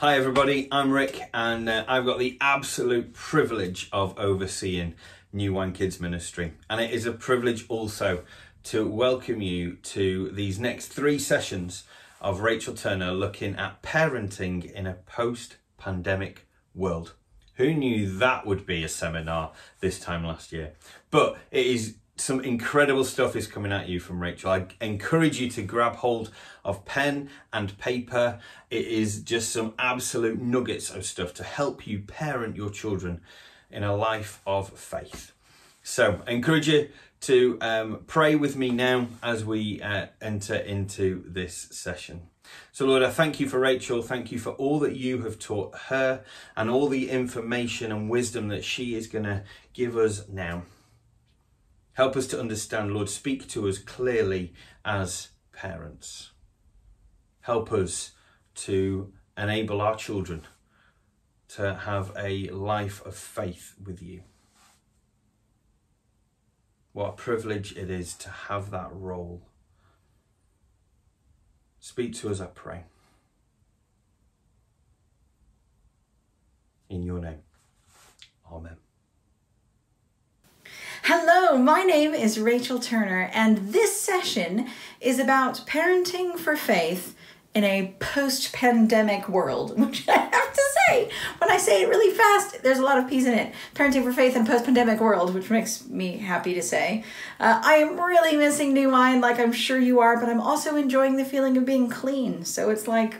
Hi everybody, I'm Rick, and I've got the absolute privilege of overseeing New Wine Kids Ministry, and it is a privilege also to welcome you to these next three sessions of Rachel Turner looking at parenting in a post-pandemic world. Who knew that would be a seminar this time last year? But it is some incredible stuff is coming at you from Rachel. I encourage you to grab hold of pen and paper. It is just some absolute nuggets of stuff to help you parent your children in a life of faith. So I encourage you to pray with me now as we enter into this session. So Lord, I thank you for Rachel. Thank you for all that you have taught her and all the information and wisdom that she is going to give us now. Help us to understand, Lord, speak to us clearly as parents. Help us to enable our children to have a life of faith with you. What a privilege it is to have that role. Speak to us, I pray. In your name, amen. Hello, my name is Rachel Turner, and this session is about parenting for faith in a post-pandemic world, which I have to say, when I say it really fast, there's a lot of peas in it. Parenting for faith in post-pandemic world, which makes me happy to say. I am really missing New Wine, like I'm sure you are, but I'm also enjoying the feeling of being clean, so it's like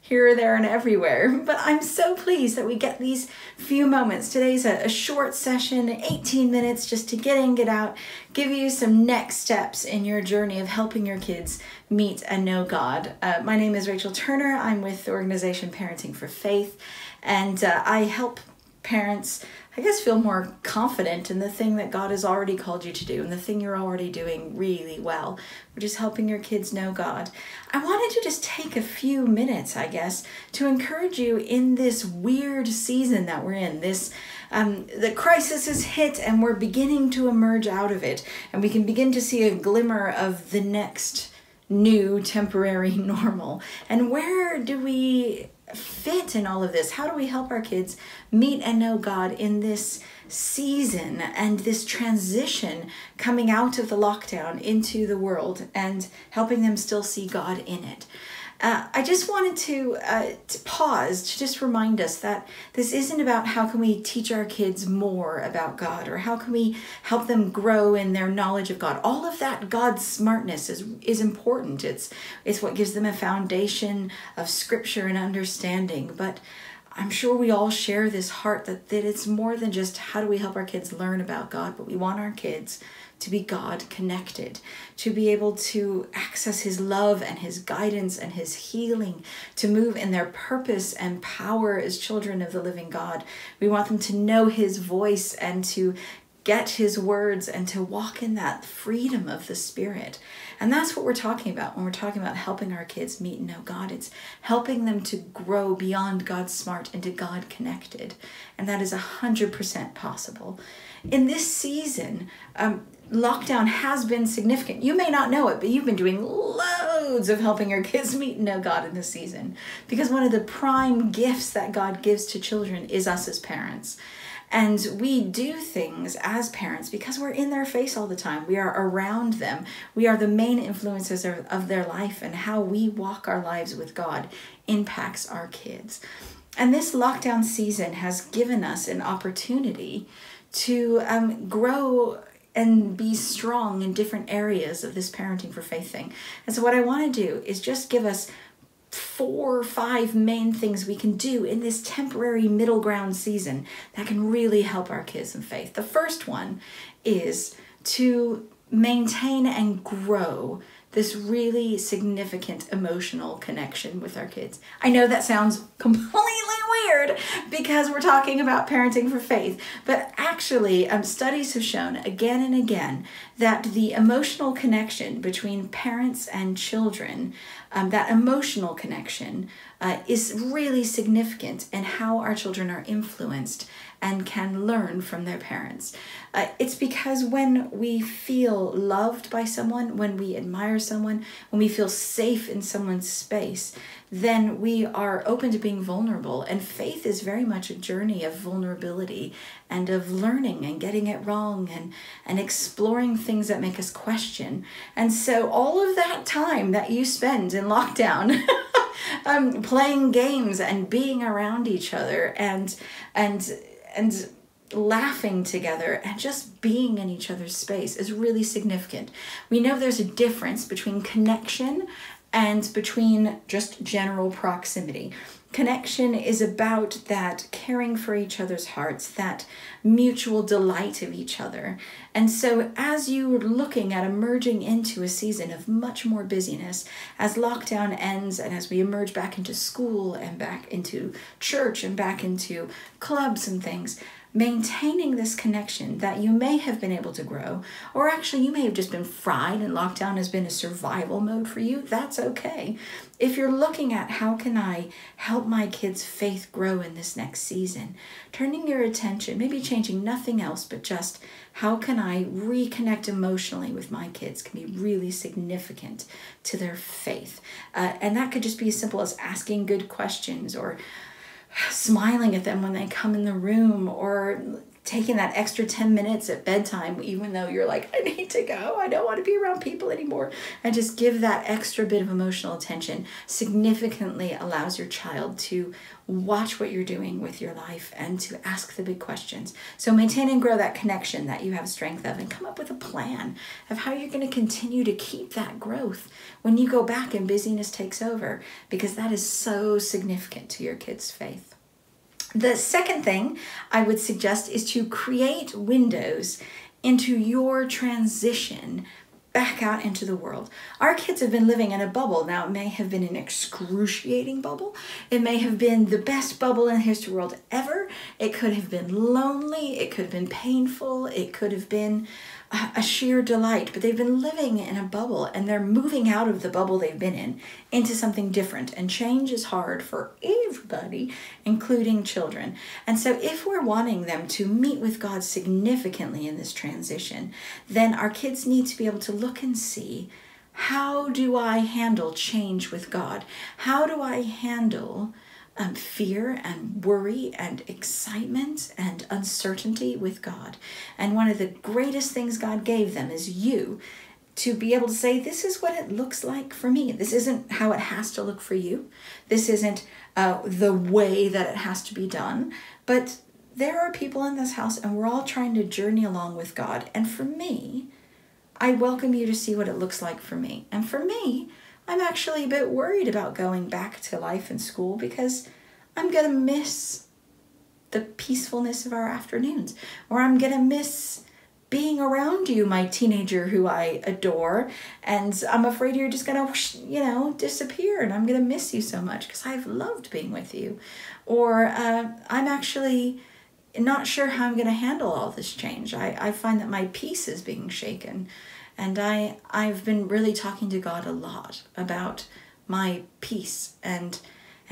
here, there, and everywhere. But I'm so pleased that we get these few moments. Today's a short session, 18 minutes, just to get in, get out, give you some next steps in your journey of helping your kids meet and know God. My name is Rachel Turner. I'm with the organization Parenting for Faith, and I help parents, I guess, feel more confident in the thing that God has already called you to do and the thing you're already doing really well, which is helping your kids know God. I wanted to just take a few minutes, I guess, to encourage you in this weird season that we're in. This, the crisis has hit and we're beginning to emerge out of it, and we can begin to see a glimmer of the next new temporary normal. And where do we fit in all of this? How do we help our kids meet and know God in this season and this transition coming out of the lockdown into the world and helping them still see God in it? I just wanted to pause to just remind us that this isn't about how can we teach our kids more about God or how can we help them grow in their knowledge of God. All of that God smartness is important. It's what gives them a foundation of scripture and understanding. But I'm sure we all share this heart that it's more than just how do we help our kids learn about God, but we want our kids to be God connected, to be able to access his love and his guidance and his healing, to move in their purpose and power as children of the living God. We want them to know his voice and to get his words and to walk in that freedom of the Spirit. And that's what we're talking about when we're talking about helping our kids meet and know God. It's helping them to grow beyond God smart into God connected. And that is 100% possible. In this season, lockdown has been significant. You may not know it, but you've been doing loads of helping your kids meet and know God in this season, because one of the prime gifts that God gives to children is us as parents. And we do things as parents because we're in their face all the time. We are around them. We are the main influences of their life, and how we walk our lives with God impacts our kids. And this lockdown season has given us an opportunity to grow and be strong in different areas of this parenting for faith thing. And so what I want to do is just give us 4 or 5 main things we can do in this temporary middle ground season that can really help our kids in faith. The first one is to maintain and grow this really significant emotional connection with our kids. I know that sounds completely weird because we're talking about parenting for faith, but actually studies have shown again and again that the emotional connection between parents and children, that emotional connection is really significant in how our children are influenced and can learn from their parents. It's because when we feel loved by someone, when we admire someone, when we feel safe in someone's space, then we are open to being vulnerable. And faith is very much a journey of vulnerability and of learning and getting it wrong and exploring things that make us question. And so all of that time that you spend in lockdown playing games and being around each other and laughing together and just being in each other's space is really significant. We know there's a difference between connection and between just general proximity. Connection is about that caring for each other's hearts, that mutual delight of each other. And so as you're looking at emerging into a season of much more busyness, as lockdown ends and as we emerge back into school and back into church and back into clubs and things, maintaining this connection that you may have been able to grow, or actually you may have just been fried and lockdown has been a survival mode for you, that's okay. If you're looking at how can I help my kids' faith grow in this next season, turning your attention, maybe changing nothing else, but just how can I reconnect emotionally with my kids can be really significant to their faith. And that could just be as simple as asking good questions or smiling at them when they come in the room, or taking that extra 10 minutes at bedtime, even though you're like, I need to go, I don't want to be around people anymore, and just give that extra bit of emotional attention significantly allows your child to watch what you're doing with your life and to ask the big questions. So maintain and grow that connection that you have strength of, and come up with a plan of how you're going to continue to keep that growth when you go back and busyness takes over, because that is so significant to your kids' faith. The second thing I would suggest is to create windows into your transition back out into the world. Our kids have been living in a bubble. Now, it may have been an excruciating bubble. It may have been the best bubble in the history of the world ever. It could have been lonely. It could have been painful. It could have been a sheer delight, but they've been living in a bubble, and they're moving out of the bubble they've been in into something different, and change is hard for everybody, including children. And so if we're wanting them to meet with God significantly in this transition, then our kids need to be able to look and see, how do I handle change with God? How do I handle fear and worry and excitement and uncertainty with God? And one of the greatest things God gave them is you, to be able to say, this is what it looks like for me. This isn't how it has to look for you. This isn't the way that it has to be done. But there are people in this house, and we're all trying to journey along with God. And for me, I welcome you to see what it looks like for me. And for me, I'm actually a bit worried about going back to life in school, because I'm gonna miss the peacefulness of our afternoons, or I'm gonna miss being around you, my teenager who I adore, and I'm afraid you're just gonna, you know, disappear, and I'm gonna miss you so much because I've loved being with you. Or I'm actually not sure how I'm gonna handle all this change. I find that my peace is being shaken. And I've been really talking to God a lot about my peace and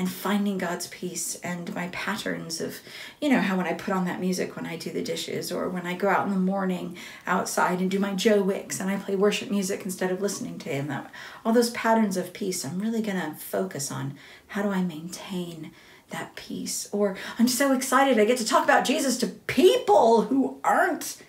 finding God's peace and my patterns of, you know, how when I put on that music when I do the dishes, or when I go out in the morning outside and do my Joe Wicks and I play worship music instead of listening to him, all those patterns of peace, I'm really gonna focus on how do I maintain that peace. Or I'm so excited I get to talk about Jesus to people who aren't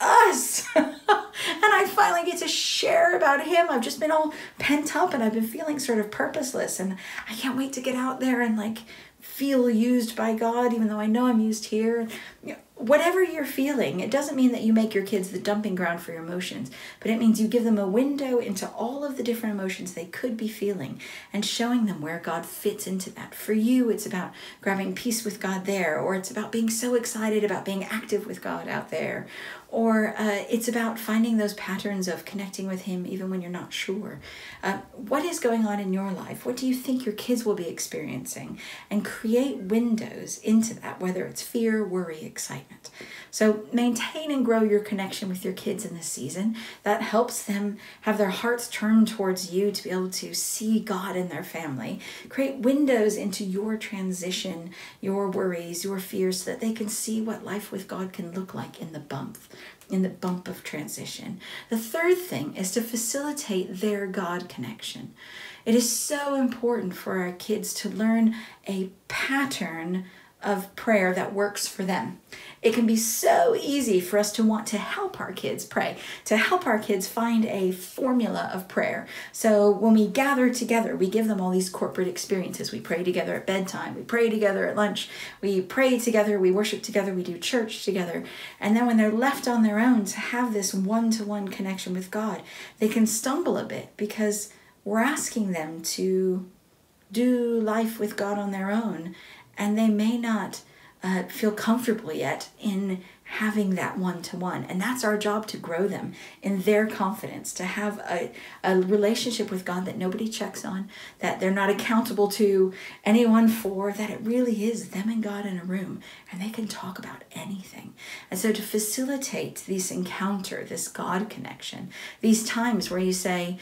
us. And I finally get to share about him. I've just been all pent up and I've been feeling sort of purposeless, and I can't wait to get out there and like feel used by God, even though I know I'm used here. You know, whatever you're feeling, it doesn't mean that you make your kids the dumping ground for your emotions, but it means you give them a window into all of the different emotions they could be feeling and showing them where God fits into that. For you, it's about grabbing peace with God there, or it's about being so excited about being active with God out there, or it's about finding those patterns of connecting with him even when you're not sure. What is going on in your life? What do you think your kids will be experiencing? And create windows into that, whether it's fear, worry, excitement. parent. So maintain and grow your connection with your kids in this season. That helps them have their hearts turned towards you to be able to see God in their family. Create windows into your transition, your worries, your fears, so that they can see what life with God can look like in the bump of transition. The third thing is to facilitate their God connection. It is so important for our kids to learn a pattern of prayer that works for them. It can be so easy for us to want to help our kids pray, to help our kids find a formula of prayer. So when we gather together, we give them all these corporate experiences. We pray together at bedtime, we pray together at lunch, we pray together, we worship together, we do church together. And then when they're left on their own to have this one-to-one connection with God, they can stumble a bit because we're asking them to do life with God on their own, and they may not feel comfortable yet in having that one-to-one. And that's our job, to grow them in their confidence, to have a relationship with God that nobody checks on, that they're not accountable to anyone for, that it really is them and God in a room, and they can talk about anything. And so to facilitate this encounter, this God connection, these times where you say,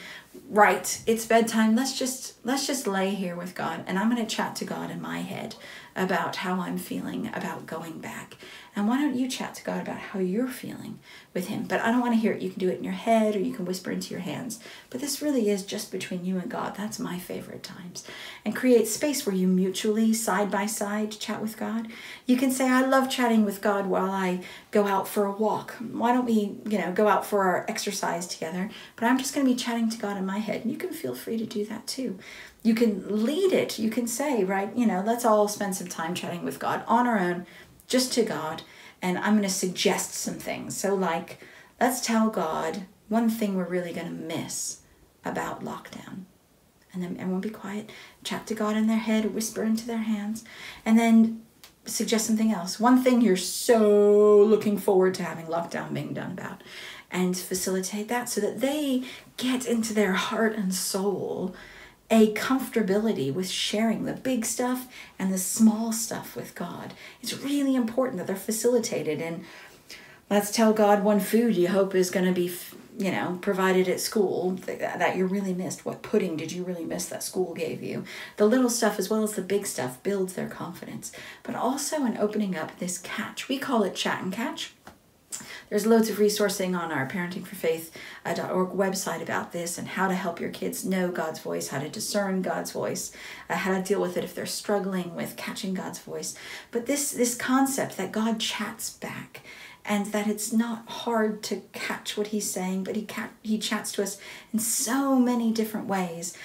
right, it's bedtime, let's just lay here with God, and I'm going to chat to God in my head about how I'm feeling about going back. And why don't you chat to God about how you're feeling with him? But I don't want to hear it. You can do it in your head, or you can whisper into your hands. But this really is just between you and God. That's my favorite times. And create space where you mutually, side by side, chat with God. You can say, I love chatting with God while I go out for a walk. Why don't we, go out for our exercise together? But I'm just going to be chatting to God in my head. And you can feel free to do that too. You can lead it. You can say, right, let's all spend some time chatting with God on our own, just to God, and I'm going to suggest some things. So like, let's tell God one thing we're really going to miss about lockdown. And then everyone be quiet, chat to God in their head, whisper into their hands, and then suggest something else. One thing you're so looking forward to having lockdown being done about, and facilitate that so that they get into their heart and soul a comfortability with sharing the big stuff and the small stuff with God. It's really important that they're facilitated. And let's tell God one food you hope is going to be, provided at school that you really missed. What pudding did you really miss that school gave you? The little stuff as well as the big stuff builds their confidence. But also in opening up this catch, we call it chat and catch. There's loads of resourcing on our parentingforfaith.org website about this, and how to help your kids know God's voice, how to discern God's voice, how to deal with it if they're struggling with catching God's voice. But this concept that God chats back, and that it's not hard to catch what he's saying, but he chats to us in so many different ways.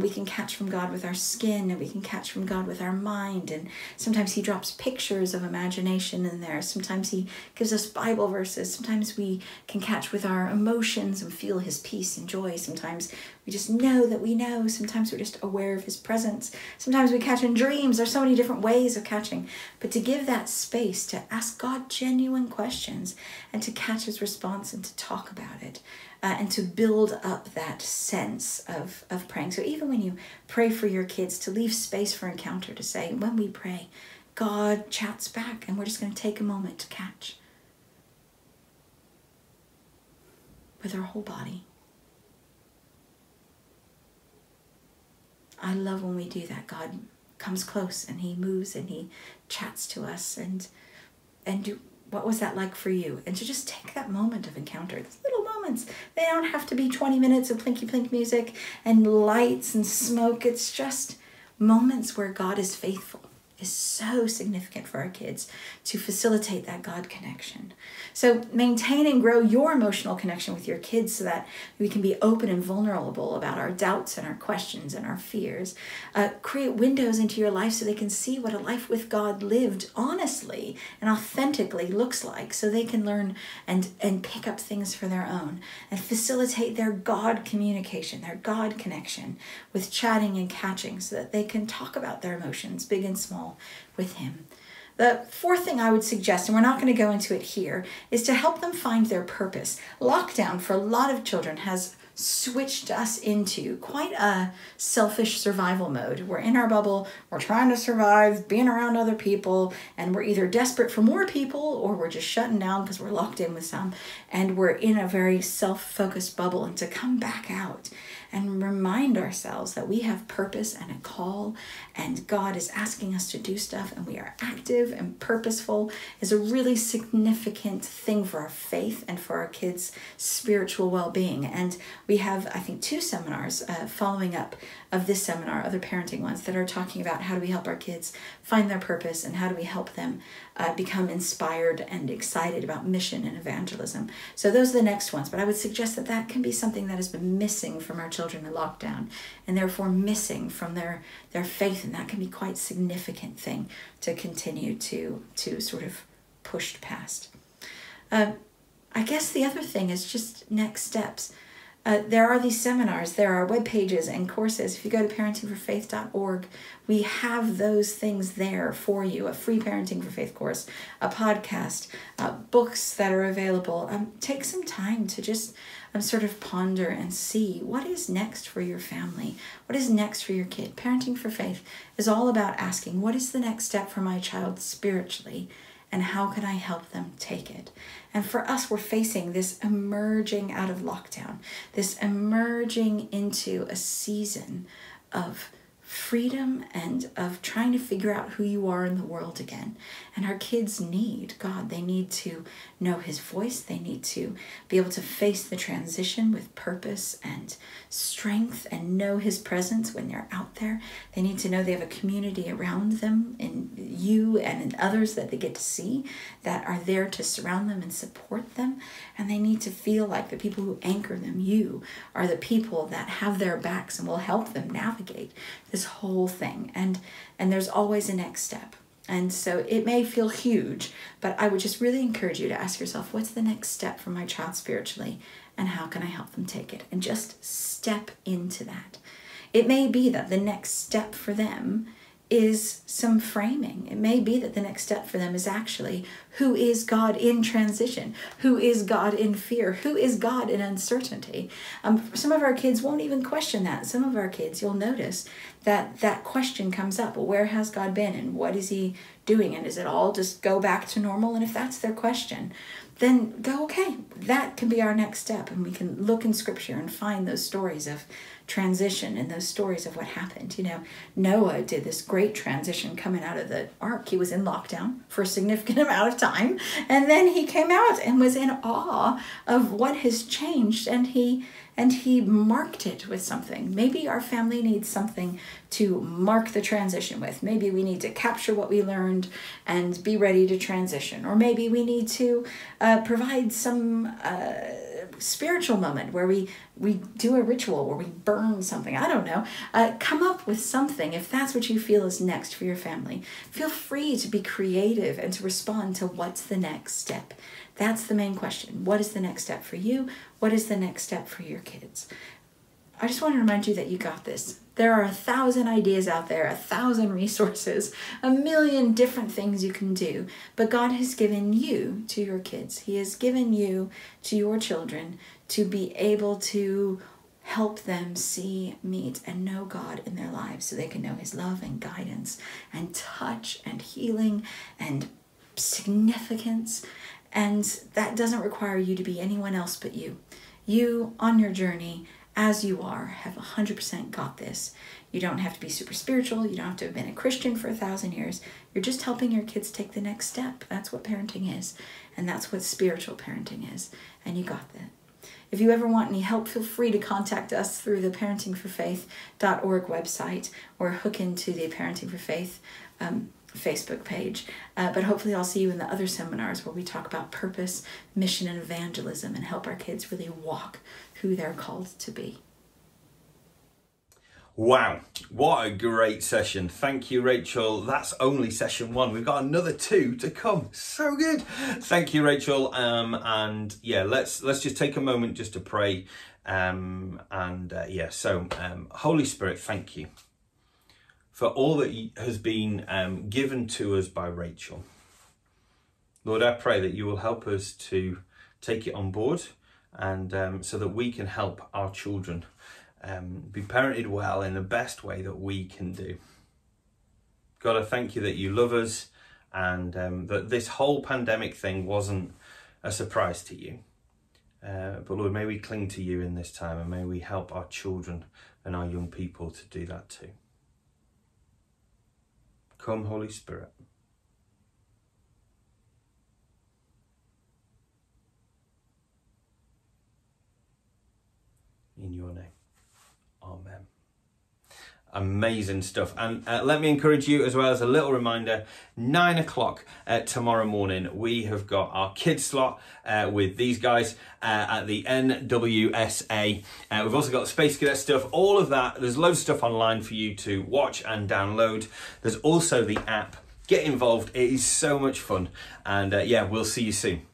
We can catch from God with our skin, and we can catch from God with our mind, and sometimes he drops pictures of imagination in there. Sometimes he gives us Bible verses. Sometimes we can catch with our emotions and feel his peace and joy. Sometimes we just know that we know. Sometimes we're just aware of his presence. Sometimes we catch in dreams. There's so many different ways of catching. But to give that space to ask God genuine questions, and to catch his response, and to talk about it, and to build up that sense of praying. So even when you pray for your kids, to leave space for encounter, to say, when we pray, God chats back, and we're just going to take a moment to catch with our whole body. I love when we do that. God comes close, and he moves, and he chats to us. And what was that like for you? And to just take that moment of encounter, these little moments. They don't have to be 20 minutes of plinky plink music and lights and smoke. It's just moments where God is faithful. Is so significant for our kids to facilitate that God connection. So maintain and grow your emotional connection with your kids so that we can be open and vulnerable about our doubts and our questions and our fears. Create windows into your life so they can see what a life with God lived honestly and authentically looks like, so they can learn and pick up things for their own, and facilitate their God communication, their God connection with chatting and catching, so that they can talk about their emotions, big and small, with him. The fourth thing I would suggest, and we're not going to go into it here, is to help them find their purpose. Lockdown for a lot of children has switched us into quite a selfish survival mode. We're in our bubble, we're trying to survive, being around other people, and we're either desperate for more people or we're just shutting down because we're locked in with some, and we're in a very self-focused bubble. And to come back out and remind ourselves that we have purpose and a call, and God is asking us to do stuff, and we are active and purposeful, is a really significant thing for our faith and for our kids' spiritual well-being. And we have, I think, two seminars following up of this seminar, other parenting ones, that are talking about how do we help our kids find their purpose and how do we help them become inspired and excited about mission and evangelism. So those are the next ones, but I would suggest that that can be something that has been missing from our children in lockdown, and therefore missing from their faith, and that can be quite a significant thing to continue to sort of push past. I guess the other thing is just next steps. There are these seminars, there are web pages and courses. If you go to parentingforfaith.org, we have those things there for you. A free Parenting for Faith course, a podcast, books that are available. Take some time to just sort of ponder and see what is next for your family. What is next for your kid? Parenting for Faith is all about asking, what is the next step for my child spiritually? And how can I help them take it? And for us, we're facing this emerging out of lockdown, this emerging into a season of freedom and of trying to figure out who you are in the world again. And our kids need God. They need to know His voice. They need to be able to face the transition with purpose and strength and know His presence when they're out there. They need to know they have a community around them, in you and in others that they get to see, that are there to surround them and support them. And they need to feel like the people who anchor them, you, are the people that have their backs and will help them navigate this whole thing. And there's always a next step. And so it may feel huge, but I would just really encourage you to ask yourself, what's the next step for my child spiritually, and how can I help them take it? And just step into that. It may be that the next step for them is some framing. It may be that the next step for them is actually, who is God in transition? Who is God in fear? Who is God in uncertainty? Some of our kids won't even question that. Some of our kids, you'll notice that that question comes up. Well, where has God been, and what is He doing, and is it all just go back to normal? And if that's their question, then go, okay, that can be our next step. And we can look in Scripture and find those stories of transition and those stories of what happened. You know, Noah did this great transition coming out of the ark. He was in lockdown for a significant amount of time, and then he came out and was in awe of what has changed, and he marked it with something. Maybe our family needs something to mark the transition with. Maybe we need to capture what we learned and be ready to transition. Or maybe we need to provide some spiritual moment where we do a ritual, where we burn something. I don't know. Come up with something if that's what you feel is next for your family. Feel free to be creative and to respond to what's the next step. That's the main question. What is the next step for you? What is the next step for your kids? I just want to remind you that you got this. There are 1,000 ideas out there, 1,000 resources, 1,000,000 different things you can do. But God has given you to your kids. He has given you to your children to be able to help them see, meet, and know God in their lives, so they can know His love and guidance and touch and healing and significance. And that doesn't require you to be anyone else but you. You, on your journey, as you are, have 100% got this. You don't have to be super spiritual. You don't have to have been a Christian for 1,000 years. You're just helping your kids take the next step. That's what parenting is. And that's what spiritual parenting is. And you got that. If you ever want any help, feel free to contact us through the parentingforfaith.org website, or hook into the Parenting for Faith Facebook page. But hopefully I'll see you in the other seminars where we talk about purpose, mission, and evangelism, and help our kids really walk who they're called to be. Wow, what a great session. Thank you, Rachel. That's only session one. We've got another two to come. So good. Thank you, Rachel. And yeah, let's just take a moment just to pray. Holy Spirit, thank you for all that has been given to us by Rachel. Lord, I pray that you will help us to take it on board and so that we can help our children be parented well in the best way that we can do. God, I thank you that you love us, and that this whole pandemic thing wasn't a surprise to you. But Lord, may we cling to you in this time, and may we help our children and our young people to do that too. Come, Holy Spirit. In your name. Amen. Amazing stuff. And let me encourage you as well, as a little reminder, 9 o'clock tomorrow morning, we have got our kids slot with these guys at the NWSA. We've also got Space Cadet stuff, all of that. There's loads of stuff online for you to watch and download. There's also the app. Get involved. It is so much fun. And yeah, we'll see you soon.